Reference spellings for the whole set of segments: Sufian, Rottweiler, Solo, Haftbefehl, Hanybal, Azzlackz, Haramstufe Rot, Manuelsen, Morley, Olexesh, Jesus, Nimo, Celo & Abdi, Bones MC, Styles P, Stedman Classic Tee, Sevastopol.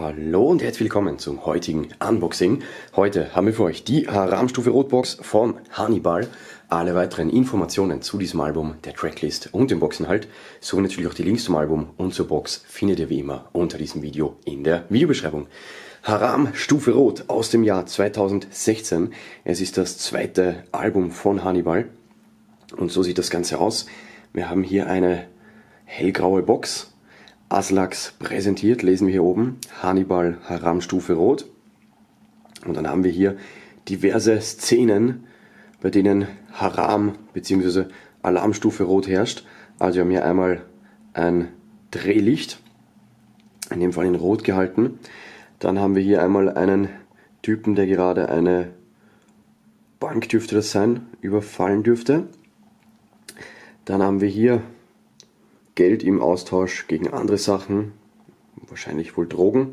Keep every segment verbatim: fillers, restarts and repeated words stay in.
Hallo und herzlich willkommen zum heutigen Unboxing. Heute haben wir für euch die Haramstufe Rot Box von Hanybal. Alle weiteren Informationen zu diesem Album, der Tracklist und dem Boxinhalt, sowie natürlich auch die Links zum Album und zur Box findet ihr wie immer unter diesem Video in der Videobeschreibung. Haramstufe Rot aus dem Jahr zweitausendsechzehn. Es ist das zweite Album von Hanybal und so sieht das Ganze aus. Wir haben hier eine hellgraue Box. Azzlackz präsentiert, lesen wir hier oben, Hanybal Haramstufe Rot. Und dann haben wir hier diverse Szenen, bei denen Haram bzw. Alarmstufe Rot herrscht. Also wir haben hier einmal ein Drehlicht, in dem Fall in Rot gehalten. Dann haben wir hier einmal einen Typen, der gerade eine Bank, dürfte das sein, überfallen dürfte. Dann haben wir hier Geld im Austausch gegen andere Sachen, wahrscheinlich wohl Drogen.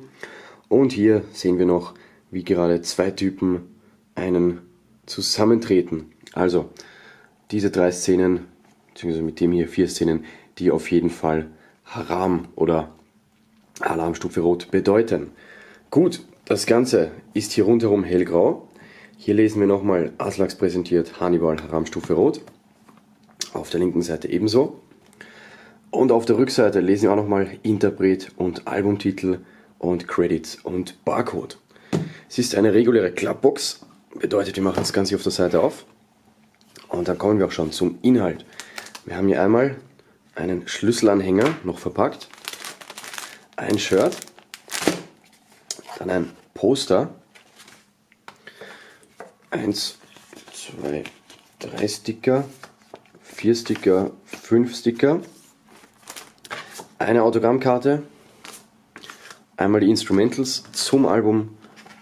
Und hier sehen wir noch, wie gerade zwei Typen einen zusammentreten. Also diese drei Szenen, beziehungsweise mit dem hier vier Szenen, die auf jeden Fall Haram oder Alarmstufe Rot bedeuten. Gut, das Ganze ist hier rundherum hellgrau. Hier lesen wir nochmal Azzlackz präsentiert, Hanybal Haramstufe Rot. Auf der linken Seite ebenso. Und auf der Rückseite lesen wir auch nochmal Interpret und Albumtitel und Credits und Barcode. Es ist eine reguläre Klappbox, bedeutet wir machen das Ganze auf der Seite auf. Und dann kommen wir auch schon zum Inhalt. Wir haben hier einmal einen Schlüsselanhänger, noch verpackt, ein Shirt, dann ein Poster, eins, zwei, drei Sticker, vier Sticker, fünf Sticker. Eine Autogrammkarte, einmal die Instrumentals zum Album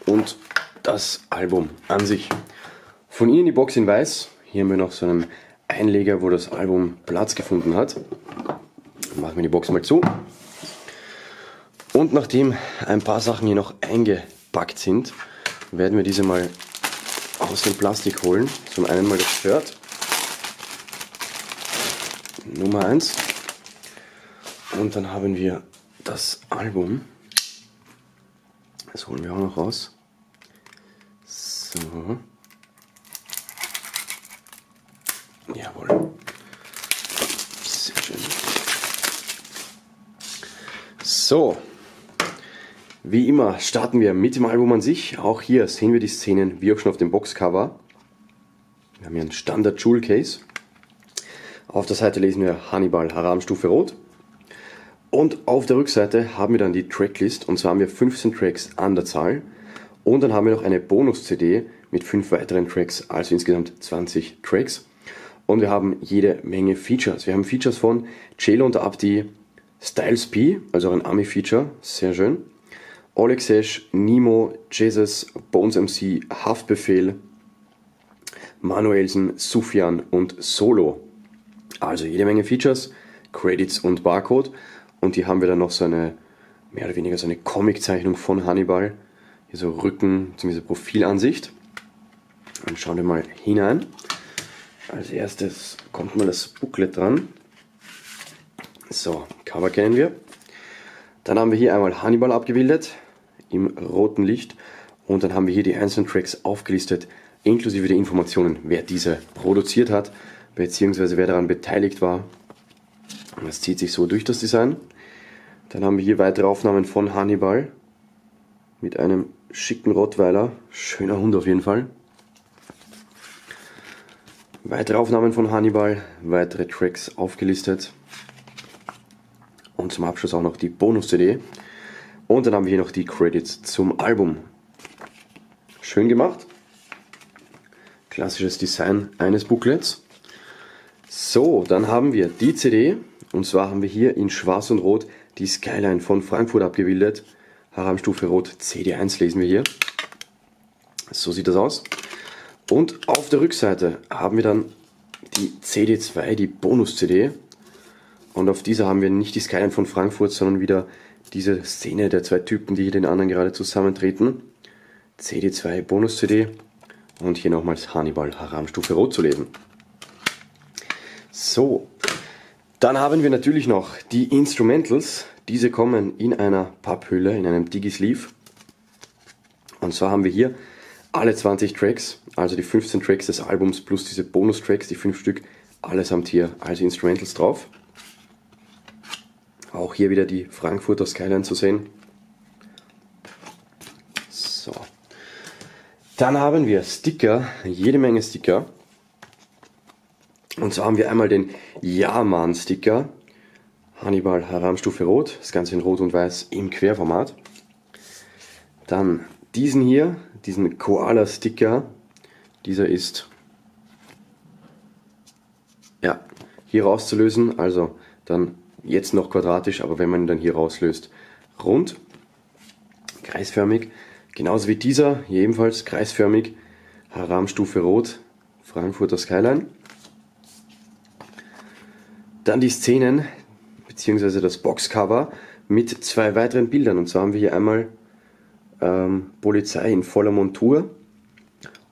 und das Album an sich. Von innen die Box in weiß. Hier haben wir noch so einen Einleger, wo das Album Platz gefunden hat. Machen wir die Box mal zu. Und nachdem ein paar Sachen hier noch eingepackt sind, werden wir diese mal aus dem Plastik holen. Zum einen mal das Shirt. Nummer eins. Und dann haben wir das Album. Das holen wir auch noch raus. So. Jawohl. Sehr schön. So. Wie immer starten wir mit dem Album an sich. Auch hier sehen wir die Szenen, wie auch schon auf dem Boxcover. Wir haben hier einen Standard-Jewel-Case. Auf der Seite lesen wir Hanybal Haramstufe Rot. Und auf der Rückseite haben wir dann die Tracklist, und zwar haben wir fünfzehn Tracks an der Zahl. Und dann haben wir noch eine Bonus-C D mit fünf weiteren Tracks, also insgesamt zwanzig Tracks. Und wir haben jede Menge Features. Wir haben Features von Celo und Abdi, Styles P, also auch ein Ami-Feature, sehr schön. Olexesh, Nimo, Jesus, Bones M C, Haftbefehl, Manuelsen, Sufian und Solo. Also jede Menge Features, Credits und Barcode. Und hier haben wir dann noch so eine, mehr oder weniger so eine Comiczeichnung von Hanybal. Hier so Rücken, beziehungsweise Profilansicht. Und schauen wir mal hinein. Als erstes kommt mal das Booklet dran. So, Cover kennen wir. Dann haben wir hier einmal Hanybal abgebildet, im roten Licht. Und dann haben wir hier die einzelnen Tracks aufgelistet, inklusive der Informationen, wer diese produziert hat, beziehungsweise wer daran beteiligt war. Das zieht sich so durch das Design. Dann haben wir hier weitere Aufnahmen von Hanybal mit einem schicken Rottweiler. Schöner Hund auf jeden Fall. Weitere Aufnahmen von Hanybal, weitere Tracks aufgelistet. Und zum Abschluss auch noch die Bonus-C D. Und dann haben wir hier noch die Credits zum Album. Schön gemacht. Klassisches Design eines Booklets. So, dann haben wir die C D. Und zwar haben wir hier in Schwarz und Rot die Skyline von Frankfurt abgebildet. Haramstufe Rot C D eins lesen wir hier. So sieht das aus. Und auf der Rückseite haben wir dann die C D zwei, die Bonus-C D. Und auf dieser haben wir nicht die Skyline von Frankfurt, sondern wieder diese Szene der zwei Typen, die hier den anderen gerade zusammentreten. C D zwei, Bonus-C D. Und hier nochmals Hanybal Haramstufe Rot zu lesen. So. Dann haben wir natürlich noch die Instrumentals, Diese kommen in einer Papphülle, in einem Digi-Sleeve. Und zwar haben wir hier alle zwanzig Tracks, also die fünfzehn Tracks des Albums plus diese Bonus-Tracks, die fünf Stück, allesamt hier als Instrumentals drauf. Auch hier wieder die Frankfurter Skyline zu sehen. So. Dann haben wir Sticker, jede Menge Sticker. Und so haben wir einmal den Ja-Mann-Sticker. Hanybal Haramstufe Rot, das Ganze in Rot und Weiß im Querformat. Dann diesen hier, diesen Koala-Sticker. Dieser ist ja hier rauszulösen, also dann jetzt noch quadratisch, aber wenn man ihn dann hier rauslöst, rund, kreisförmig. Genauso wie dieser, hier ebenfalls kreisförmig, Haramstufe Rot, Frankfurter Skyline. Dann die Szenen, beziehungsweise das Boxcover mit zwei weiteren Bildern. Und zwar haben wir hier einmal ähm, Polizei in voller Montur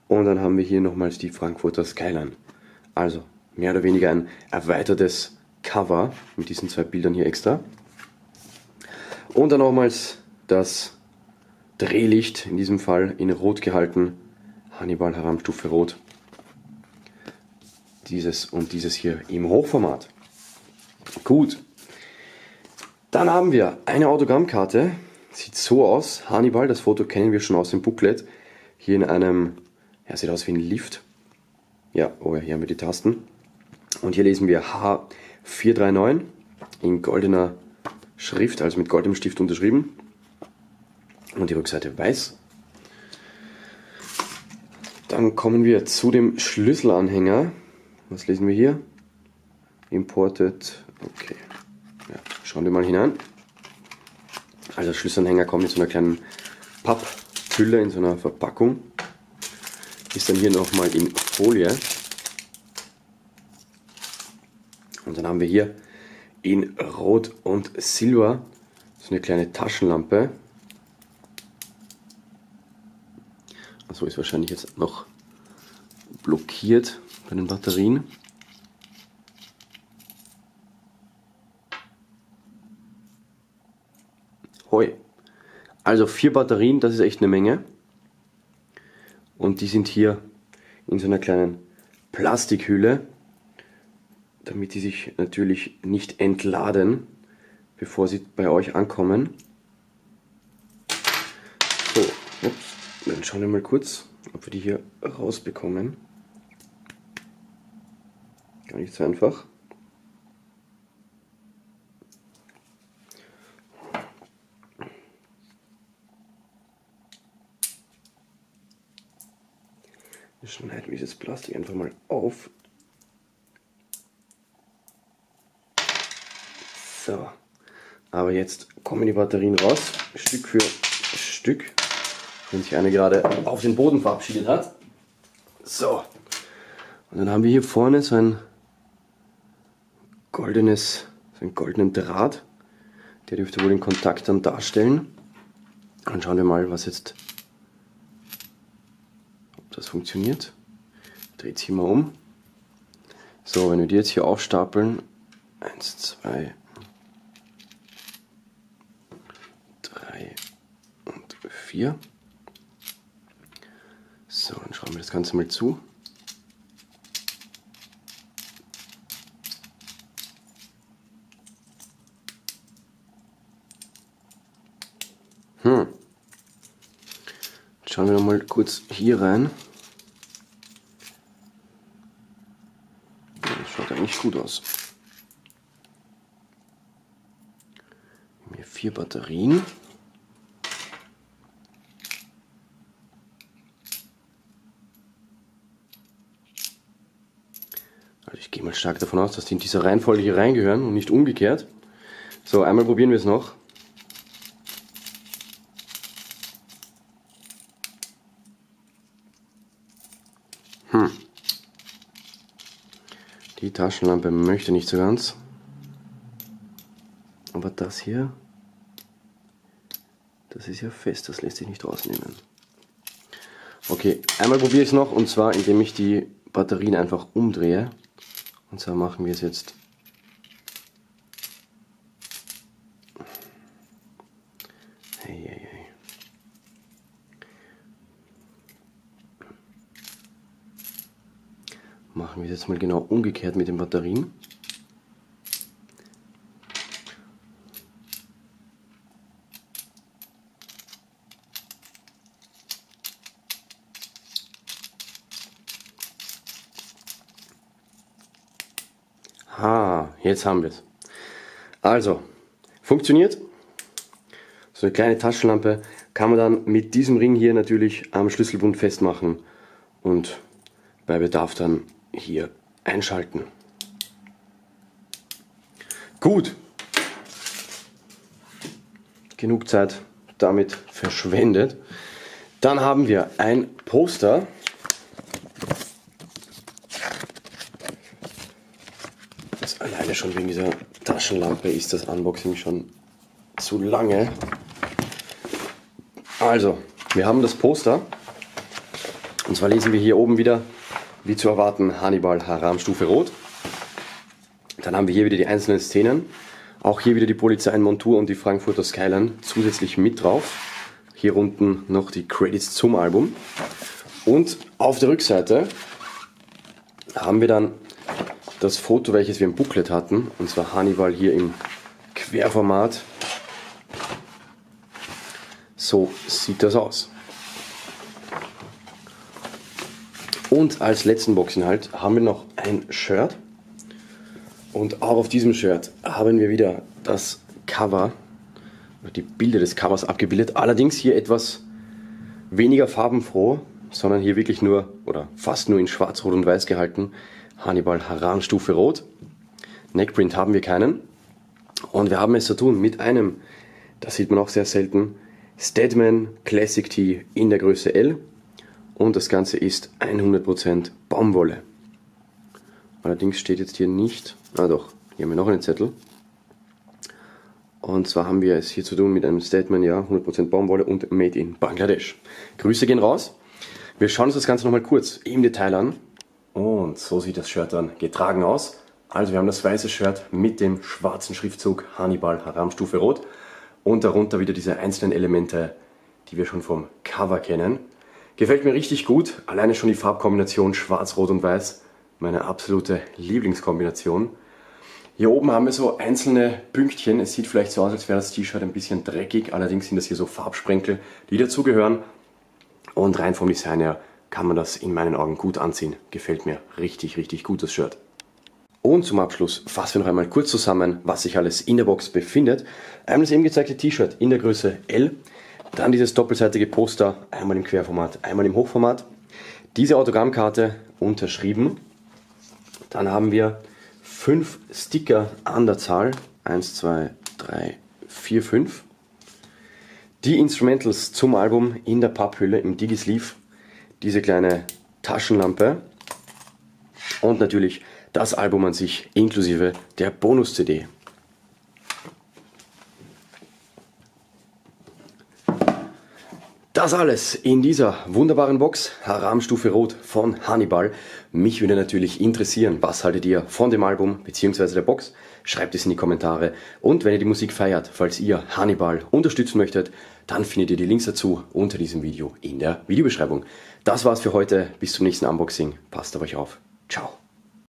und dann haben wir hier nochmals die Frankfurter Skyline. Also mehr oder weniger ein erweitertes Cover mit diesen zwei Bildern hier extra. Und dann nochmals das Drehlicht, in diesem Fall in Rot gehalten, Hanybal Haramstufe Rot. Dieses und dieses hier im Hochformat. Gut. Dann haben wir eine Autogrammkarte. Sieht so aus. Hanybal, das Foto kennen wir schon aus dem Booklet. Hier in einem, ja, sieht aus wie ein Lift. Ja, oh ja, hier haben wir die Tasten. Und hier lesen wir H vier drei neun in goldener Schrift, also mit goldenem Stift unterschrieben. Und die Rückseite weiß. Dann kommen wir zu dem Schlüsselanhänger. Was lesen wir hier? Imported. Okay. Ja, schauen wir mal hinein. Also der Schlüsselanhänger kommt in so einer kleinen Papphülle, in so einer Verpackung. Ist dann hier nochmal in Folie. Und dann haben wir hier in Rot und Silber so eine kleine Taschenlampe. Also ist wahrscheinlich jetzt noch blockiert bei den Batterien. Also vier Batterien, das ist echt eine Menge. Und die sind hier in so einer kleinen Plastikhülle, damit die sich natürlich nicht entladen, bevor sie bei euch ankommen. So, dann schauen wir mal kurz, ob wir die hier rausbekommen. Gar nicht so einfach. Schneiden wir dieses Plastik einfach mal auf. So, aber jetzt kommen die Batterien raus, Stück für Stück, wenn sich eine gerade auf den Boden verabschiedet hat. So, und dann haben wir hier vorne so ein goldenes, so einen goldenen Draht, der dürfte wohl den Kontakt dann darstellen. Dann schauen wir mal, was jetzt das funktioniert. Dreht sie mal um. So, wenn wir die jetzt hier aufstapeln, eins, zwei, drei und vier. So, dann schrauben wir das Ganze mal zu. Hm. Jetzt schauen wir noch mal kurz hier rein. Gut aus. Wir haben hier vier Batterien. Also ich gehe mal stark davon aus, dass die in dieser Reihenfolge hier reingehören und nicht umgekehrt. So, einmal probieren wir es noch. Hm. Die Taschenlampe möchte nicht so ganz, aber das hier, das ist ja fest, das lässt sich nicht rausnehmen. Okay, einmal probiere ich es noch, und zwar indem ich die Batterien einfach umdrehe, und zwar machen wir es jetzt Machen wir es jetzt mal genau umgekehrt mit den Batterien. Ah, jetzt haben wir es. Also, funktioniert. So eine kleine Taschenlampe kann man dann mit diesem Ring hier natürlich am Schlüsselbund festmachen und bei Bedarf dann hier einschalten. Gut. Genug Zeit damit verschwendet. Dann haben wir ein Poster. Alleine schon wegen dieser Taschenlampe ist das Unboxing schon zu lange. Also, wir haben das Poster. Und zwar lesen wir hier oben wieder, wie zu erwarten, Hanybal Haramstufe Rot. Dann haben wir hier wieder die einzelnen Szenen. Auch hier wieder die Polizei in Montur und die Frankfurter Skyline zusätzlich mit drauf. Hier unten noch die Credits zum Album. Und auf der Rückseite haben wir dann das Foto, welches wir im Booklet hatten, und zwar Hanybal hier im Querformat. So sieht das aus. Und als letzten Boxinhalt haben wir noch ein Shirt. Und auch auf diesem Shirt haben wir wieder das Cover, die Bilder des Covers abgebildet. Allerdings hier etwas weniger farbenfroh, sondern hier wirklich nur oder fast nur in Schwarz, Rot und Weiß gehalten. Hanybal Haramstufe Rot. Neckprint haben wir keinen. Und wir haben es zu tun mit einem, das sieht man auch sehr selten, Stedman Classic Tee in der Größe L. Und das Ganze ist hundert Prozent Baumwolle. Allerdings steht jetzt hier nicht, ah doch, hier haben wir noch einen Zettel. Und zwar haben wir es hier zu tun mit einem Stedman, ja, hundert Prozent Baumwolle und Made in Bangladesch. Grüße gehen raus. Wir schauen uns das Ganze nochmal kurz im Detail an. Und so sieht das Shirt dann getragen aus. Also wir haben das weiße Shirt mit dem schwarzen Schriftzug Hanybal Haramstufe Rot und darunter wieder diese einzelnen Elemente, die wir schon vom Cover kennen. Gefällt mir richtig gut, alleine schon die Farbkombination Schwarz, Rot und Weiß, meine absolute Lieblingskombination. Hier oben haben wir so einzelne Pünktchen, es sieht vielleicht so aus, als wäre das T-Shirt ein bisschen dreckig, allerdings sind das hier so Farbsprenkel, die dazugehören und rein vom Design her kann man das in meinen Augen gut anziehen. Gefällt mir richtig, richtig gut, das Shirt. Und zum Abschluss fassen wir noch einmal kurz zusammen, was sich alles in der Box befindet. Einmal das eben gezeigte T-Shirt in der Größe L, dann dieses doppelseitige Poster, einmal im Querformat, einmal im Hochformat, diese Autogrammkarte unterschrieben. Dann haben wir fünf Sticker an der Zahl, eins, zwei, drei, vier, fünf. Die Instrumentals zum Album in der Papphülle, im Digisleeve. Diese kleine Taschenlampe und natürlich das Album an sich inklusive der Bonus-C D. Das alles in dieser wunderbaren Box Haramstufe Rot von Hanybal. Mich würde natürlich interessieren, was haltet ihr von dem Album bzw. der Box? Schreibt es in die Kommentare. Und wenn ihr die Musik feiert, falls ihr Hanybal unterstützen möchtet, dann findet ihr die Links dazu unter diesem Video in der Videobeschreibung. Das war's für heute. Bis zum nächsten Unboxing. Passt auf euch auf. Ciao.